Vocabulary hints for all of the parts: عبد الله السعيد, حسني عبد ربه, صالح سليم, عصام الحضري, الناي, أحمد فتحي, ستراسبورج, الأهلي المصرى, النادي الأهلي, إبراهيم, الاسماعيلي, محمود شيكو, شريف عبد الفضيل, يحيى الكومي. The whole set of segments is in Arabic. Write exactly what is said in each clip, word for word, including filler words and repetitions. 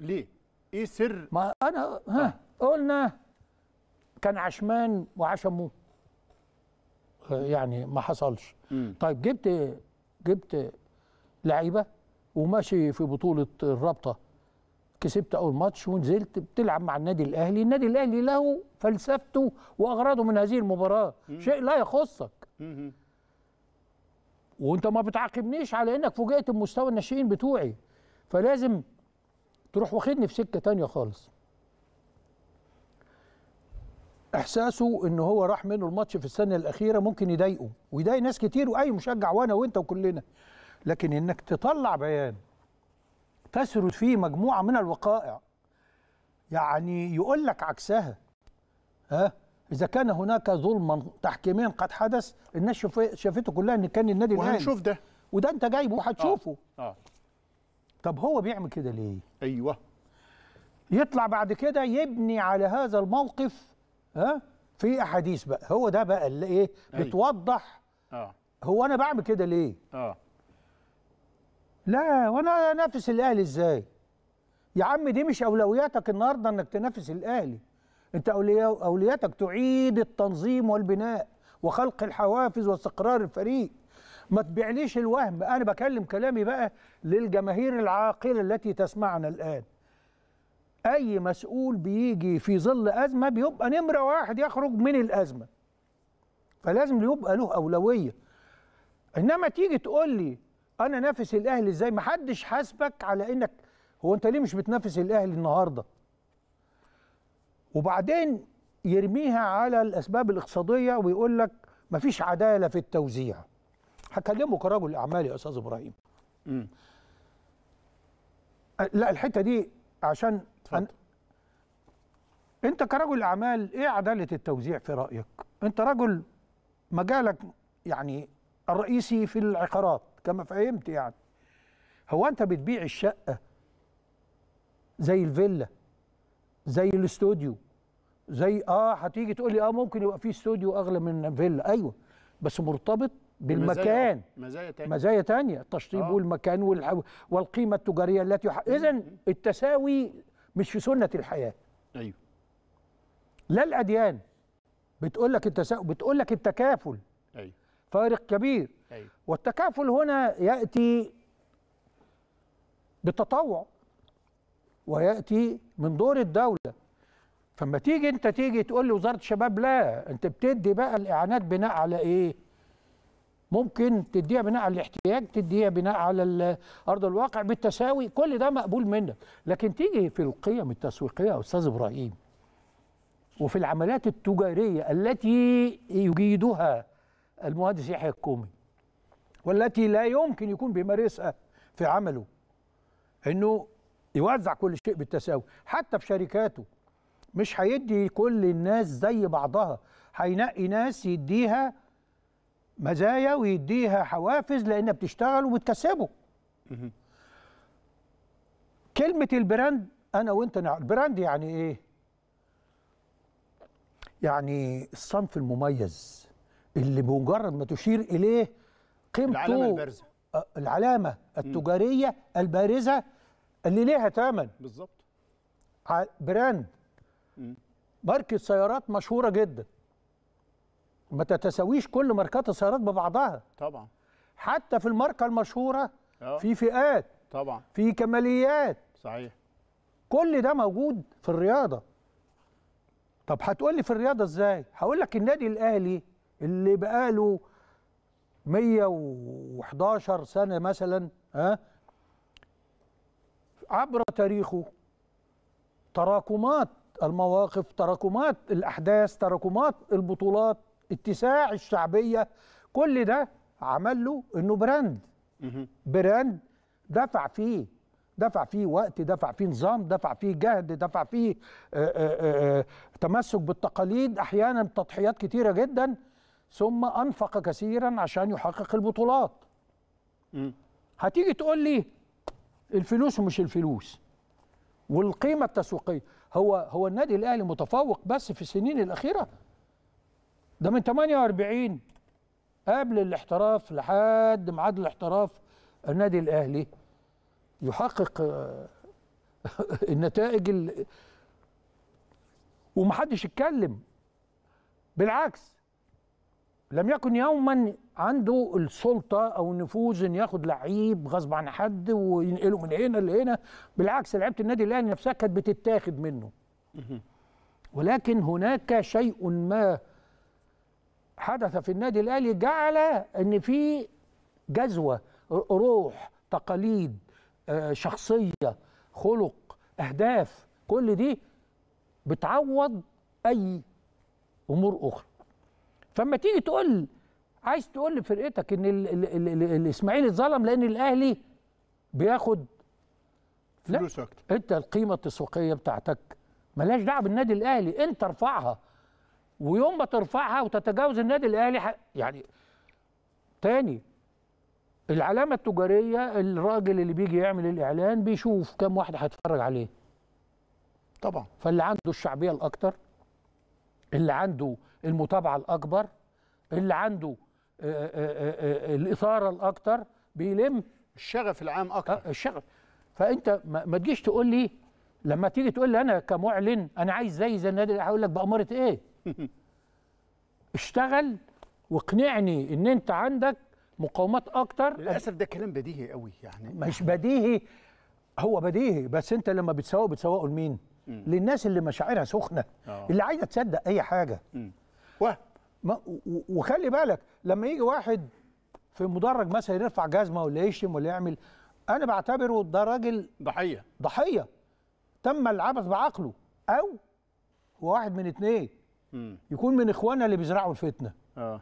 ليه؟ ايه سر؟ ما انا ها قلنا كان عشمان وعشموه يعني ما حصلش. مم. طيب جبت جبت لعيبه وماشي في بطوله الرابطه، كسبت اول ماتش ونزلت بتلعب مع النادي الاهلي، النادي الاهلي له فلسفته واغراضه من هذه المباراه، مم. شيء لا يخصك. مم. وانت ما بتعاقبنيش على انك فوجئت بمستوى الناشئين بتوعي، فلازم تروح واخدني في سكه ثانيه خالص. احساسه ان هو راح منه الماتش في السنه الاخيره ممكن يضايقه ويضايق ناس كتير واي مشجع وانا وانت وكلنا، لكن انك تطلع بيان تسرد فيه مجموعه من الوقائع يعني يقول لك عكسها. ها اذا كان هناك ظلما تحكيميا قد حدث، الناس شافته كلها ان كان النادي الاهلي وهنشوف ده وده انت جايبه وهتشوفه. آه. آه. طب هو بيعمل كده ليه؟ ايوه يطلع بعد كده يبني على هذا الموقف ها في احاديث بقى، هو ده بقى اللي ايه بتوضح اه هو انا بعمل كده ليه؟ اه لا وانا انافس الاهلي ازاي؟ يا عم دي مش اولوياتك النهارده انك تنافس الاهلي، انت اولوياتك تعيد التنظيم والبناء وخلق الحوافز واستقرار الفريق. ما تبيعليش الوهم، انا بكلم كلامي بقى للجماهير العاقله التي تسمعنا الان. أي مسؤول بيجي في ظل أزمة بيبقى نمرة واحد يخرج من الأزمة، فلازم يبقى له أولوية. إنما تيجي تقول لي أنا نافس الأهلي إزاي؟ محدش حاسبك على إنك هو أنت ليه مش بتنافس الأهلي النهاردة؟ وبعدين يرميها على الأسباب الاقتصادية ويقول لك مفيش عدالة في التوزيع. هكلمه كرجل أعمال يا أستاذ إبراهيم. م. لا الحتة دي عشان أن... انت كرجل اعمال ايه عداله التوزيع في رايك؟ انت رجل مجالك يعني الرئيسي في العقارات كما فهمت، يعني هو انت بتبيع الشقه زي الفيلا زي الاستوديو زي اه هتيجي تقول لي اه ممكن يبقى في استوديو اغلى من فيلا، ايوه بس مرتبط بالمكان، مزايا تانية مزايا تانية التشطيب آه. والمكان والح... والقيمه التجاريه التي يح... اذا التساوي مش في سنة الحياة. ايوه لا الأديان بتقول لك التساؤل، بتقول لك التكافل. ايوه فارق كبير. ايوه والتكافل هنا يأتي بالتطوع ويأتي من دور الدولة. فما تيجي انت تيجي تقول لي وزارة الشباب لا انت بتدي بقى الإعانات بناء على ايه؟ ممكن تديها بناء على الاحتياج، تديها بناء على ارض الواقع بالتساوي، كل ده مقبول منك، لكن تيجي في القيم التسويقيه يا استاذ ابراهيم وفي العمليات التجاريه التي يجيدها المهندس يحيى الكومي والتي لا يمكن يكون بيمارسها في عمله انه يوزع كل شيء بالتساوي، حتى في شركاته مش هيدي كل الناس زي بعضها، هينقي ناس يديها مزايا ويديها حوافز لانها بتشتغل وبتكسبه. كلمه البراند انا وانت نعرف البراند يعني ايه؟ يعني الصنف المميز اللي بمجرد ما تشير اليه قيمته، العلامه البارزه، العلامه التجاريه البارزه اللي ليها ثمن. بالظبط براند ماركه سيارات مشهوره جدا ما تتساويش كل ماركات السيارات ببعضها طبعا، حتى في الماركه المشهوره أوه. في فئات طبعا، في كماليات صحيح، كل ده موجود في الرياضه. طب هتقول لي في الرياضه ازاي؟ هقول لك النادي الاهلي اللي بقاله مئة وإحدى عشرة سنه مثلا ها عبر تاريخه تراكمات المواقف، تراكمات الاحداث، تراكمات البطولات، اتساع الشعبيه، كل ده عمل له انه براند. براند دفع فيه، دفع فيه وقت، دفع فيه نظام، دفع فيه جهد، دفع فيه آآ آآ تمسك بالتقاليد، احيانا تضحيات كتيره جدا، ثم انفق كثيرا عشان يحقق البطولات. هتيجي تقول لي الفلوس ومش الفلوس والقيمه التسويقيه، هو هو النادي الاهلي متفوق بس في السنين الاخيره؟ ده من ثمانية وأربعين قبل الاحتراف لحد ميعاد الاحتراف النادي الاهلي يحقق النتائج ال... ومحدش اتكلم. بالعكس لم يكن يوما عنده السلطه او النفوذ ان ياخد لعيب غصب عن حد وينقله من هنا لهنا. بالعكس لعيبه النادي الاهلي نفسها كانت بتتاخد منه. ولكن هناك شيء ما حدث في النادي الاهلي جعل ان في جذوه، روح، تقاليد، شخصيه، خلق، اهداف، كل دي بتعوض اي امور اخرى. فما تيجي تقول عايز تقول لفرقتك ان الاسماعيلي اتظلم لان الاهلي بياخد فلوس اكتر، انت القيمه التسويقيه بتاعتك مالهاش دعوه بالنادي الاهلي، انت ارفعها، ويوم ما ترفعها وتتجاوز النادي الاهلي يعني تاني العلامه التجاريه. الراجل اللي بيجي يعمل الاعلان بيشوف كام واحد هيتفرج عليه طبعا، فاللي عنده الشعبيه الاكتر، اللي عنده المتابعه الاكبر، اللي عنده آآ آآ الاثاره الاكتر بيلم الشغف العام اكتر. الشغف. فانت ما تجيش تقول لي، لما تيجي تقول لي انا كمعلن انا عايز زي زي النادي الاهلي، هقول لك بأمارة ايه؟ اشتغل واقنعني ان انت عندك مقاومات اكتر. للاسف ده كلام بديهي قوي يعني. مش بديهي، هو بديهي، بس انت لما بتسوقه بتسوقه لمين؟ للناس اللي مشاعرها سخنه، أوه. اللي عايزه تصدق اي حاجه. وهم وخلي بالك لما يجي واحد في مدرج مثلا يرفع جزمه ولا يشتم ولا يعمل، انا بعتبره ده راجل ضحيه، ضحيه تم العبث بعقله، او هو واحد من اتنين م. يكون من اخواننا اللي بيزرعوا الفتنه. اه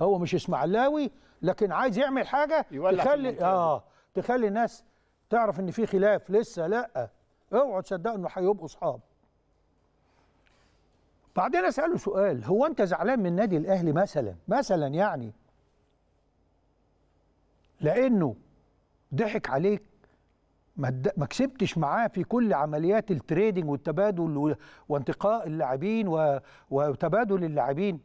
هو مش اسماعيلاوي لكن عايز يعمل حاجه تخلي اه تخلي الناس تعرف ان في خلاف لسه. لا اوعوا تصدقوا انه هيبقوا اصحاب. بعدين اساله سؤال، هو انت زعلان من النادي الاهلي مثلا مثلا يعني لانه ضحك عليك، ما كسبتش معاه في كل عمليات التريدنج والتبادل وانتقاء اللاعبين وتبادل اللاعبين؟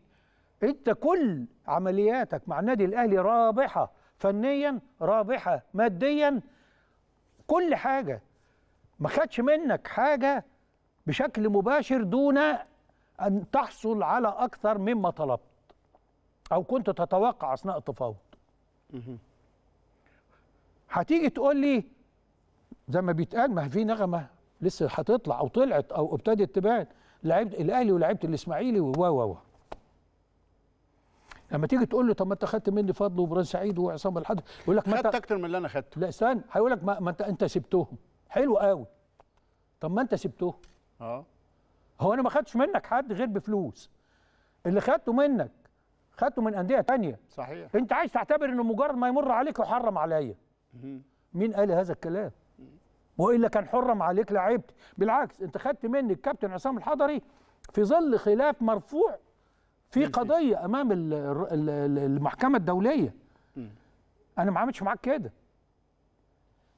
انت كل عملياتك مع النادي الاهلي رابحه فنيا، رابحه ماديا، كل حاجه، ما خدش منك حاجه بشكل مباشر دون ان تحصل على اكثر مما طلبت او كنت تتوقع اثناء التفاوض. هتيجي تقول لي زي ما بيتقال، ما في نغمه لسه هتطلع او طلعت او ابتدت تبان، لعيبه الاهلي ولاعيبه الاسماعيلي و و و لما تيجي تقول له طب ما انت خدت مني فضل وبران سعيد وعصام الحضري، يقول لك ما خدت اكتر من اللي انا خدته. لا استنى، هيقول لك ما انت انت سبتهم. حلو قوي، طب ما انت سبته. اه هو انا ما خدتش منك حد غير بفلوس، اللي خدته منك خدته من انديه ثانيه. صحيح. انت عايز تعتبر انه مجرد ما يمر عليك يحرم عليا. مين قال هذا الكلام؟ والا كان حرم عليك لعيبتي. بالعكس انت خدت مني الكابتن عصام الحضري في ظل خلاف مرفوع في قضيه امام المحكمه الدوليه. مم. انا ما عملتش معاك كده،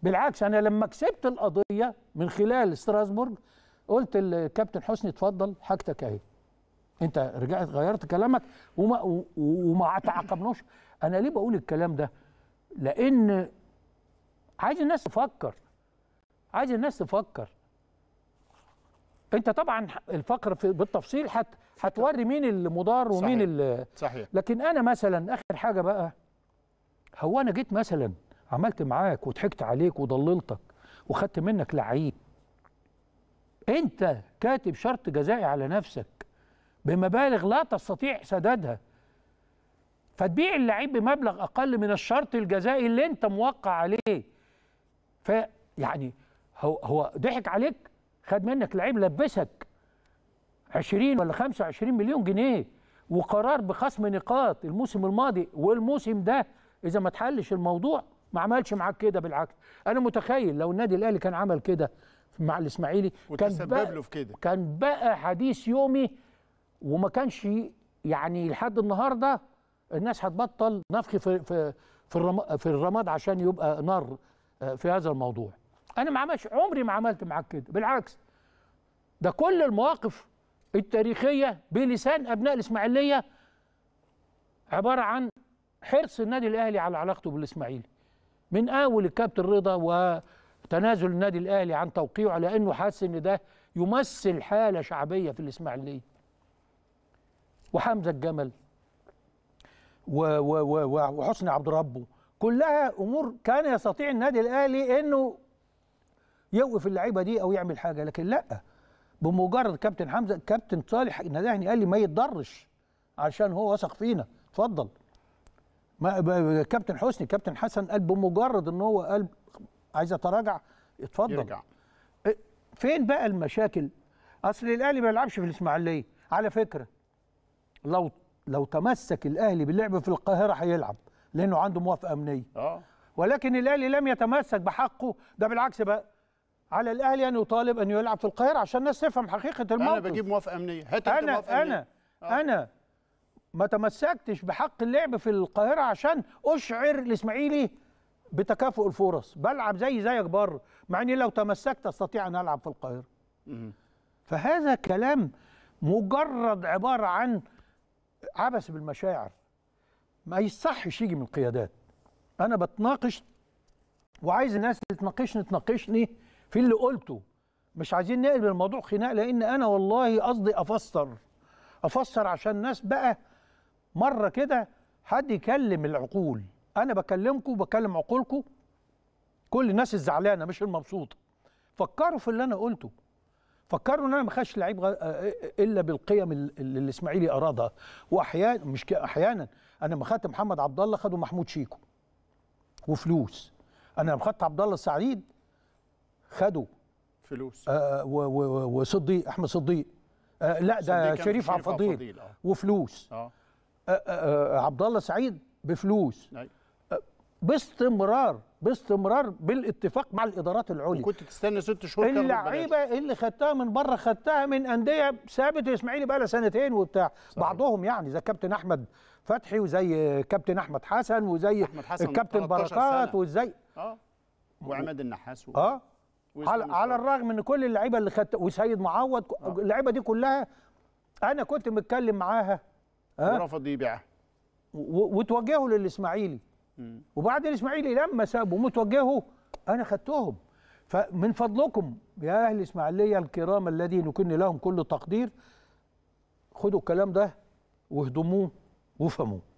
بالعكس انا لما كسبت القضيه من خلال ستراسبورج قلت للكابتن حسني اتفضل حاجتك اهي، انت رجعت غيرت كلامك وما وما تعاقبناش. انا ليه بقول الكلام ده؟ لان عايز الناس تفكر، عايز الناس تفكر. انت طبعا الفقر بالتفصيل هتوري مين المضار ومين ال صحيح. لكن انا مثلا اخر حاجه بقى، هو انا جيت مثلا عملت معاك وضحكت عليك وضللتك وخدت منك لعيب، انت كاتب شرط جزائي على نفسك بمبالغ لا تستطيع سدادها، فتبيع اللعيب بمبلغ اقل من الشرط الجزائي اللي انت موقع عليه. فيعني هو هو ضحك عليك، خد منك لعيب، لبسك عشرين ولا خمسة وعشرين مليون جنيه وقرار بخصم نقاط الموسم الماضي والموسم ده. اذا ما تحلش الموضوع ما عملش معاك كده. بالعكس انا متخيل لو النادي الاهلي كان عمل كده مع الاسماعيلي كان بقى له في كده، كان بقى حديث يومي، وما كانش يعني لحد النهارده الناس هتبطل نفخ في في في, في الرماد عشان يبقى نار في هذا الموضوع. انا ما عملش، عمري ما عملت معاك كده، بالعكس ده كل المواقف التاريخيه بلسان ابناء الاسماعيليه عباره عن حرص النادي الاهلي على علاقته بالاسماعيلي، من اول الكابتن رضا تنازل النادي الأهلي عن توقيعه على أنه حاسس أن ده يمثل حالة شعبية في الإسماعيلية. وحمزة الجمل وحسني عبد ربه كلها أمور كان يستطيع النادي الأهلي أنه يوقف اللعيبة دي أو يعمل حاجة، لكن لأ، بمجرد كابتن حمزة كابتن صالح النادي قال لي ما يتضرش عشان هو وثق فينا، اتفضل. ما كابتن حسني كابتن حسن قال بمجرد ان هو قال عايز اتراجع اتفضل يرجع. فين بقى المشاكل؟ اصل الاهلي ما بيلعبش في الاسماعيليه على فكره. لو لو تمسك الاهلي باللعب في القاهره هيلعب لانه عنده موافقه امنيه اه ولكن الاهلي لم يتمسك بحقه، ده بالعكس بقى على الاهلي ان يطالب ان يلعب في القاهره عشان الناس تفهم حقيقه الموقف. انا بجيب موافقه امنيه، هات انا موافقة انا أمنية. انا ما تمسكتش بحق اللعب في القاهرة عشان أشعر الإسماعيلي بتكافؤ الفرص، بلعب زي زيك بره، مع إني لو تمسكت أستطيع أن ألعب في القاهرة. فهذا كلام مجرد عبارة عن عبث بالمشاعر، ما يصحش يجي من القيادات. أنا بتناقش وعايز الناس اللي تناقشني تناقشني في اللي قلته، مش عايزين نقلب الموضوع خناق، لأن أنا والله قصدي أفسر أفسر عشان الناس بقى مرة كده حد يكلم العقول. أنا بكلمكم وبكلم عقولكم، كل الناس الزعلانة مش المبسوطة. فكروا في اللي أنا قلته، فكروا إن أنا ما خدش لعيب إلا بالقيم اللي الإسماعيلي أرادها، وأحيانا مش أحيانا أنا ما خدت محمد عبد الله خده محمود شيكو وفلوس، أنا لما خدت عبد الله السعيد خده فلوس آه وصديق أحمد صديق آه لا ده شريف عبد الفضيل وفلوس آه. عبد الله سعيد بفلوس باستمرار باستمرار بالاتفاق مع الادارات العليا. كنت تستنى ست شهور اللعيبه اللي خدتها من بره خدتها من انديه ثابت الاسماعيلي بقى لها سنتين وبتاع صحيح. بعضهم يعني زي كابتن احمد فتحي وزي كابتن احمد حسن وزي أحمد حسن كابتن بركات وزي اه وعماد النحاس و... اه على, على الرغم ان كل اللعيبه اللي خدت وسيد معوض آه. اللعيبه دي كلها انا كنت متكلم معاها ورفض يبيعها وتوجهوا للاسماعيلي، وبعد الاسماعيلي لما سابوا متوجهوا انا خدتهم. فمن فضلكم يا اهل الاسماعيليه الكرام الذين يكن لهم كل تقدير، خدوا الكلام ده واهضموه وافهموه.